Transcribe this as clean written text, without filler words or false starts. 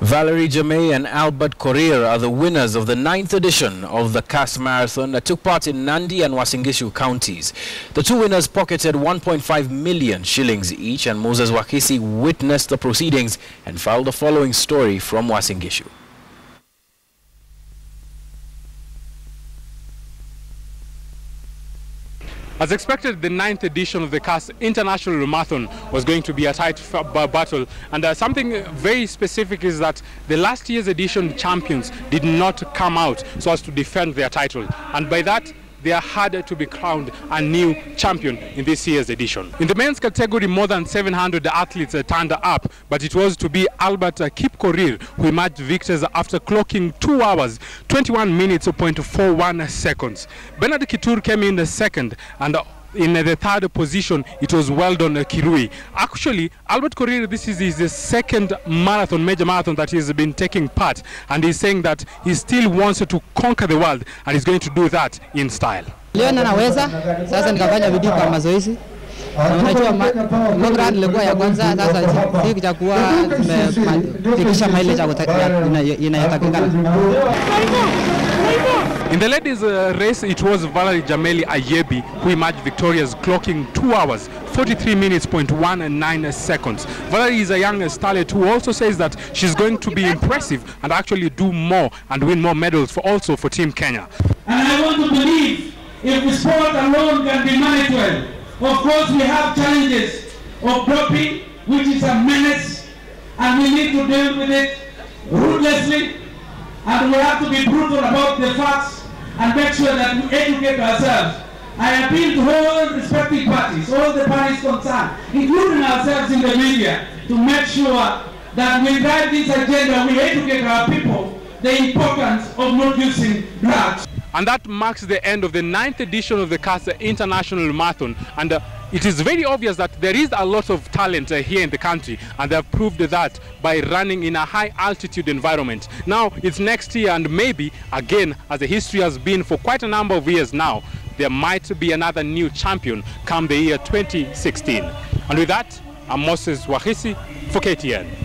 Valery Chemey and Albert Korir are the winners of the 9th edition of the Kass Marathon that took part in Nandi and Wasingishu counties. The two winners pocketed 1.5 million shillings each, and Moses Wakhisi witnessed the proceedings and filed the following story from Wasingishu. As expected, the 9th edition of the Kass International Marathon was going to be a tight battle, and something very specific is that the last year's edition champions did not come out so as to defend their title, and by that they are harder to be crowned a new champion in this year's edition. In the men's category, more than 700 athletes turned up, but it was to be Albert Korir who emerged victors after clocking 2 hours, 21 minutes, 0.41 seconds. Bernard Kitur came in the second, and in the third position, it was well done Kirui. Actually, Albert Korir, this is his second marathon, major marathon that he's been taking part, and he's saying that he still wants to conquer the world, and he's going to do that in style. Leo naweza sasa nikafanya bidii kwa mazoezi. Unajua mara nilikuwa ya kwanza, sasa hivi kitakuwa tumefikisha maelezo inayotakikana. In the ladies' race, it was Valary Jemeli Ayabei who emerged victorious, clocking 2 hours, 43 minutes, 0.19 seconds. Valerie is a young starlet who also says that she's going to be impressive and actually do more and win more medals also for Team Kenya. And I want to believe if the sport alone can be managed well. Of course, we have challenges of doping, which is a menace, and we need to deal with it ruthlessly. And we have to be brutal about the facts and make sure that we educate ourselves. I appeal to all respective parties, all the parties concerned, including ourselves in the media, to make sure that we drive this agenda, we educate our people, the importance of not using drugs. And that marks the end of the 9th edition of the CASA International Marathon. And it is very obvious that there is a lot of talent here in the country, and they have proved that by running in a high altitude environment. Now it's next year, and maybe again, as the history has been for quite a number of years now, there might be another new champion come the year 2016. And with that, I'm Moses Wakhisi for KTN.